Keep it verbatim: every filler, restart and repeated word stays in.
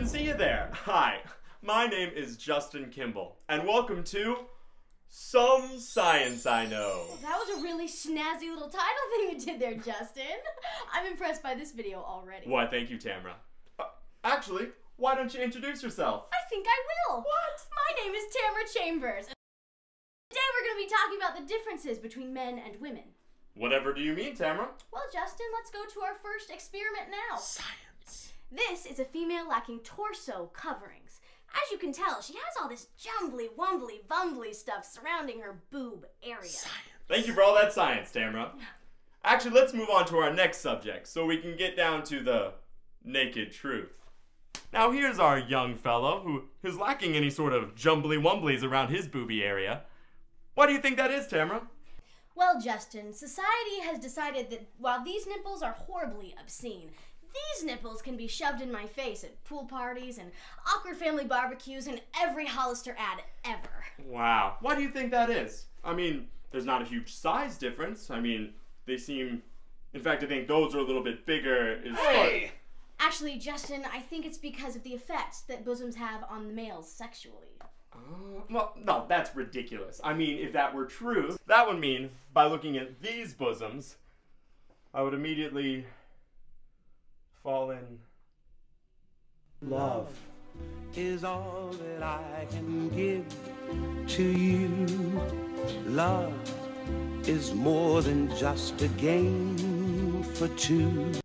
didn't see you there. Hi, my name is Justin Kimball, and welcome to Some Science I Know. Well, that was a really snazzy little title thing you did there, Justin. I'm impressed by this video already. Why, thank you, Tamara. Uh, actually, why don't you introduce yourself? I think I will. What? My name is Tamara Chambers, and today we're going to be talking about the differences between men and women. Whatever do you mean, Tamara? Well, Justin, let's go to our first experiment now. Science. This is a female lacking torso coverings. As you can tell, she has all this jumbly, wumbly, bumbly stuff surrounding her boob area. Science. Thank you for all that science, Tamara. Actually, let's move on to our next subject so we can get down to the naked truth. Now here's our young fellow who is lacking any sort of jumbly wumblies around his booby area. Why do you think that is, Tamara? Well, Justin, society has decided that while these nipples are horribly obscene, these nipples can be shoved in my face at pool parties and awkward family barbecues and every Hollister ad ever. Wow. Why do you think that is? I mean, there's not a huge size difference. I mean, they seem... In fact, I think those are a little bit bigger. Is hey! Fun. Actually, Justin, I think it's because of the effects that bosoms have on the males sexually. Uh, well, no, that's ridiculous. I mean, if that were true, that would mean by looking at these bosoms, I would immediately fall in love. Is all that I can give to you. Love is more than just a game for two.